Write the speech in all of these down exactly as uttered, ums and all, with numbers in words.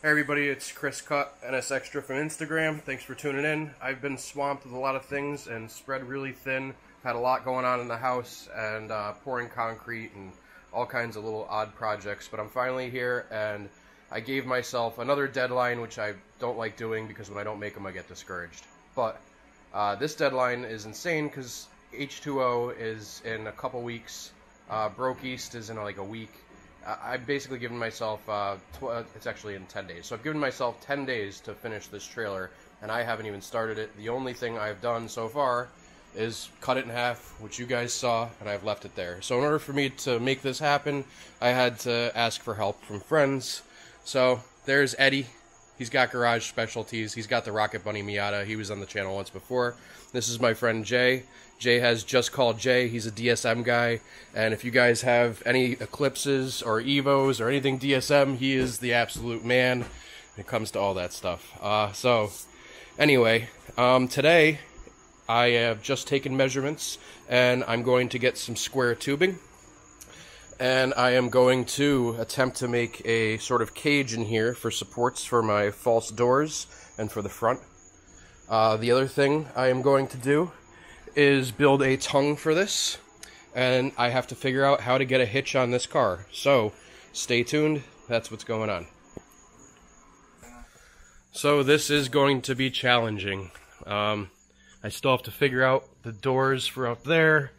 Hey everybody, it's Chris Cutt, N S Xtra from Instagram. Thanks for tuning in. I've been swamped with a lot of things and spread really thin. Had a lot going on in the house and uh, pouring concrete and all kinds of little odd projects. But I'm finally here and I gave myself another deadline, which I don't like doing because when I don't make them I get discouraged. But uh, this deadline is insane because H two O is in a couple weeks. Uh, Broke East is in like a week. I've basically given myself, uh, tw it's actually in ten days, so I've given myself ten days to finish this trailer, and I haven't even started it. The only thing I've done so far is cut it in half, which you guys saw, and I've left it there. So in order for me to make this happen, I had to ask for help from friends. So there's Eddie. He's got garage specialties. He's got the Rocket Bunny Miata. He was on the channel once before. This is my friend Jay. Jay has Just Called Jay. He's a D S M guy. And if you guys have any Eclipses or Evos or anything D S M, he is the absolute man when it comes to all that stuff. Uh, so anyway, um, today I have just taken measurements and I'm going to get some square tubing. And I am going to attempt to make a sort of cage in here for supports for my false doors and for the front. Uh, the other thing I am going to do is build a tongue for this, and I have to figure out how to get a hitch on this car. So stay tuned, that's what's going on. So this is going to be challenging. Um, I still have to figure out the doors for up there,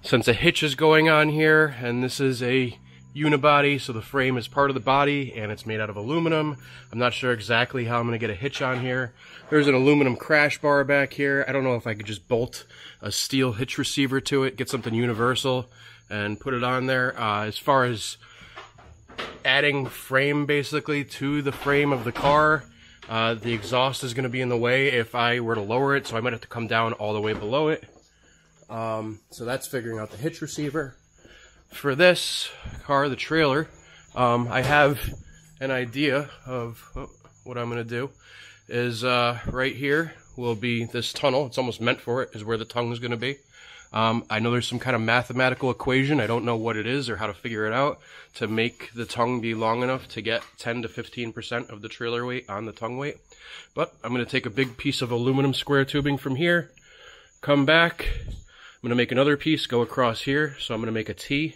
since a hitch is going on here, and this is a unibody, so the frame is part of the body and it's made out of aluminum. I'm not sure exactly how I'm going to get a hitch on here. There's an aluminum crash bar back here. I don't know if I could just bolt a steel hitch receiver to it, get something universal and put it on there. Uh, as far as adding frame basically to the frame of the car, uh, the exhaust is going to be in the way if I were to lower it, so I might have to come down all the way below it. Um, so that's figuring out the hitch receiver. For this car, the trailer, um, I have an idea of oh, what I'm going to do is uh, right here will be this tunnel. It's almost meant for it, is where the tongue is going to be. Um, I know there's some kind of mathematical equation. I don't know what it is or how to figure it out to make the tongue be long enough to get ten to fifteen percent of the trailer weight on the tongue weight. But I'm going to take a big piece of aluminum square tubing from here, come back. I'm going to make another piece, go across here, so I'm going to make a T.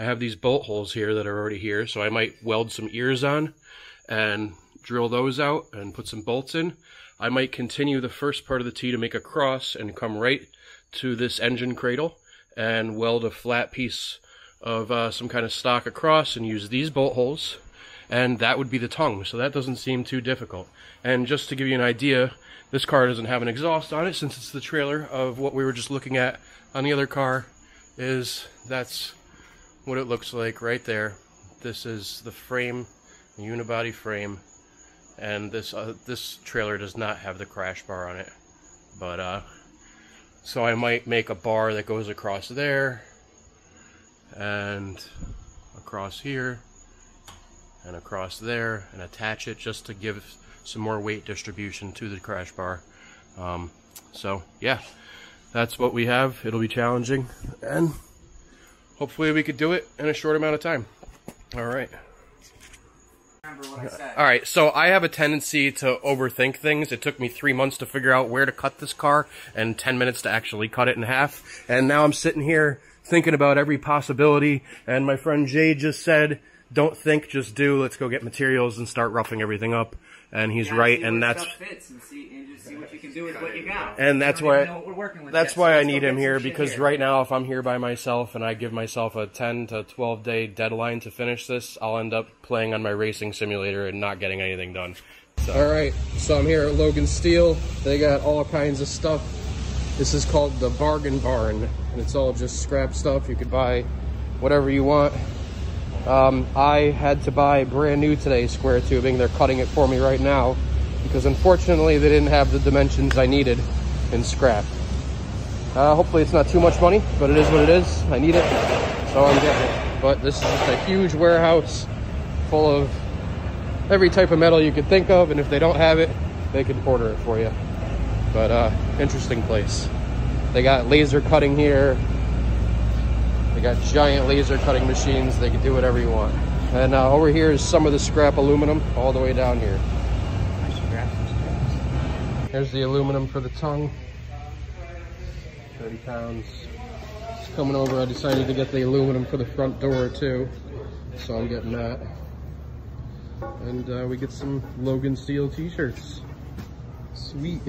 I have these bolt holes here that are already here, so I might weld some ears on and drill those out and put some bolts in. I might continue the first part of the T to make a cross and come right to this engine cradle and weld a flat piece of uh, some kind of stock across and use these bolt holes, and that would be the tongue, so that doesn't seem too difficult. And just to give you an idea, this car doesn't have an exhaust on it since it's the trailer of what we were just looking at on the other car. Is that's what it looks like right there. This is the frame, the unibody frame, and this uh, this trailer does not have the crash bar on it. But uh, so I might make a bar that goes across there and across here and across there and attach it just to give some more weight distribution to the crash bar. Um, so yeah, that's what we have. It'll be challenging, and hopefully we could do it in a short amount of time. All right. Remember what I said. All right, so I have a tendency to overthink things. It took me three months to figure out where to cut this car and ten minutes to actually cut it in half. And now I'm sitting here thinking about every possibility, and my friend Jay just said, don't think, just do. Let's go get materials and start roughing everything up. And he's right, and that's and that's why that's why I need him here, because right now if I'm here by myself and I give myself a ten to twelve day deadline to finish this, I'll end up playing on my racing simulator and not getting anything done. So. All right, so I'm here at Logan Steel. They got all kinds of stuff. This is called the Bargain Barn, and it's all just scrap stuff. You could buy whatever you want. Um, I had to buy brand new today square tubing. They're cutting it for me right now because unfortunately they didn't have the dimensions I needed in scrap. Uh, hopefully it's not too much money, but it is what it is. I need it, so I'm getting it. But this is just a huge warehouse full of every type of metal you could think of, and if they don't have it, they can order it for you. But uh, interesting place. They got laser cutting here. They got giant laser cutting machines. They can do whatever you want. And uh, over here is some of the scrap aluminum all the way down here. Here's the aluminum for the tongue, thirty pounds. Coming over, I decided to get the aluminum for the front door too, so I'm getting that. And uh, we get some Logan Steel t-shirts. Sweet.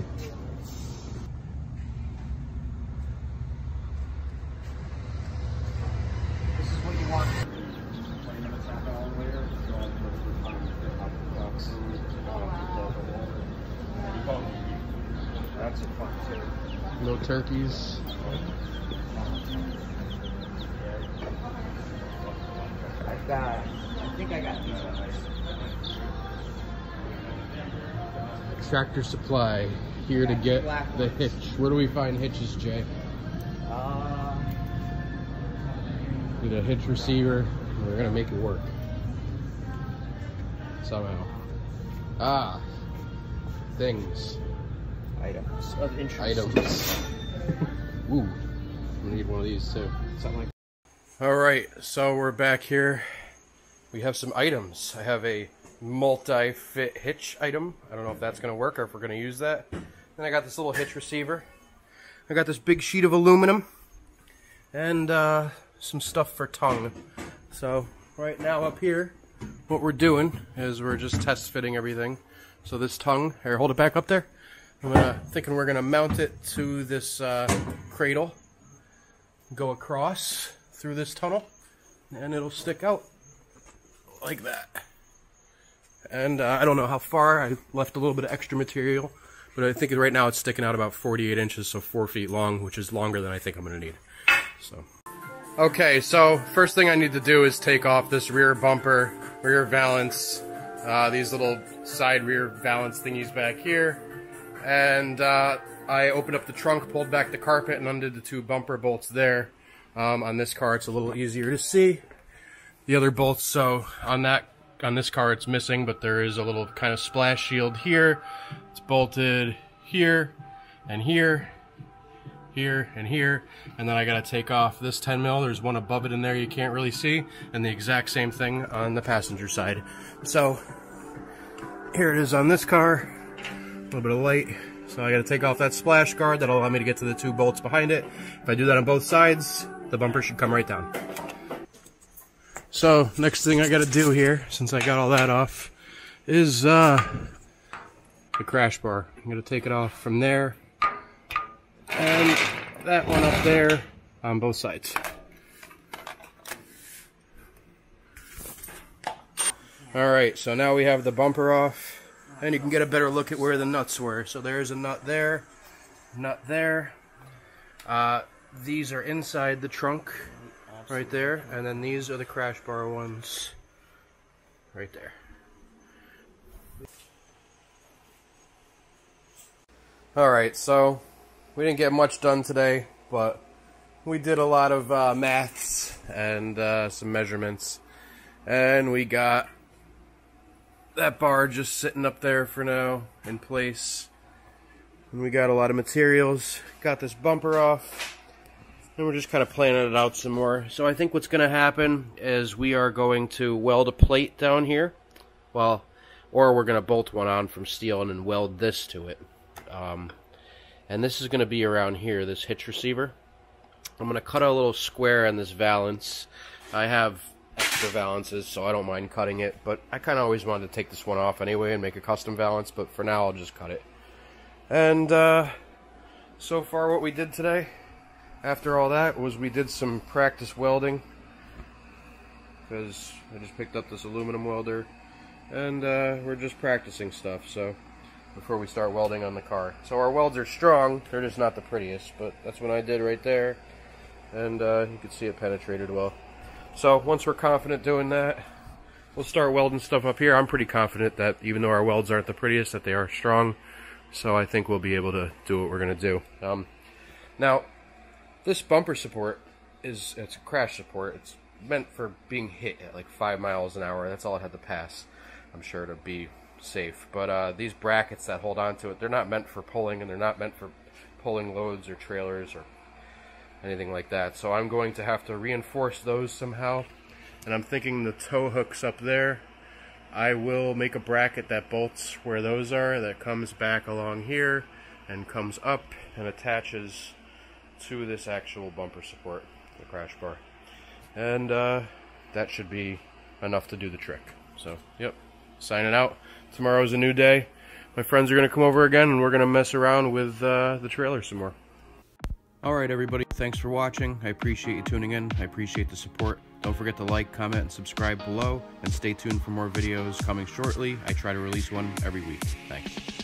No turkeys. I got, I think I got these ones. Tractor Supply, here to get the hitch. Where do we find hitches, Jay? Uh, Need a hitch receiver. We're gonna make it work somehow. Ah, things. Items of interest. Items. Ooh, I need one of these too. Something like that. All right, so we're back here. We have some items. I have a multi-fit hitch item. I don't know if that's going to work or if we're going to use that. Then I got this little hitch receiver. I got this big sheet of aluminum and uh, some stuff for tongue. So right now up here, what we're doing is we're just test fitting everything. So this tongue, here, hold it back up there. I'm uh, thinking we're going to mount it to this uh, cradle, go across through this tunnel, and it'll stick out like that. And uh, I don't know how far. I left a little bit of extra material, but I think right now it's sticking out about forty-eight inches, so four feet long, which is longer than I think I'm going to need. So, okay, so first thing I need to do is take off this rear bumper, rear valance, uh, these little side rear valance thingies back here. And uh, I opened up the trunk, pulled back the carpet, and undid the two bumper bolts there. Um, on this car, it's a little easier to see the other bolts. So on that, on this car, it's missing, but there is a little kind of splash shield here. It's bolted here, and here, here, and here. And then I got to take off this ten mil. There's one above it in there you can't really see, and the exact same thing on the passenger side. So here it is on this car. A little bit of light, so I gotta take off that splash guard. That'll allow me to get to the two bolts behind it. If I do that on both sides, the bumper should come right down. So next thing I gotta do here, since I got all that off, is uh, the crash bar. I'm gonna take it off from there, and that one up there on both sides. Alright, so now we have the bumper off. And you can get a better look at where the nuts were. So there's a nut there, nut there. Uh, these are inside the trunk, right there. And then these are the crash bar ones, right there. Alright, so we didn't get much done today, but we did a lot of uh, maths and uh, some measurements. And we got that bar just sitting up there for now in place, and we got a lot of materials, got this bumper off, and we're just kind of planning it out some more. So I think what's going to happen is we are going to weld a plate down here, well, or we're going to bolt one on from steel and then weld this to it, um, and this is going to be around here, this hitch receiver. I'm going to cut a little square on this valance. I have extra valances, so I don't mind cutting it, but I kind of always wanted to take this one off anyway and make a custom valance, but for now I'll just cut it. And uh, so far what we did today, after all that, was we did some practice welding, because I just picked up this aluminum welder, and uh, we're just practicing stuff, so, before we start welding on the car. So our welds are strong, they're just not the prettiest, but that's what I did right there, and uh, you can see it penetrated well. So once we're confident doing that, we'll start welding stuff up here. I'm pretty confident that even though our welds aren't the prettiest, that they are strong. So I think we'll be able to do what we're going to do. Um, now, this bumper support is, it's a crash support. It's meant for being hit at like five miles an hour. That's all it had to pass, I'm sure, to be safe. But uh, these brackets that hold on to it, they're not meant for pulling, and they're not meant for pulling loads or trailers or anything like that. So I'm going to have to reinforce those somehow and I'm thinking the tow hook's up there. I will make a bracket that bolts where those are, that comes back along here and comes up and attaches to this actual bumper support, the crash bar. And uh, that should be enough to do the trick. So, yep, signing out. Tomorrow's a new day. My friends are going to come over again and we're going to mess around with uh, the trailer some more. Alright everybody, thanks for watching. I appreciate you tuning in. I appreciate the support. Don't forget to like, comment, and subscribe below. And stay tuned for more videos coming shortly. I try to release one every week. Thanks.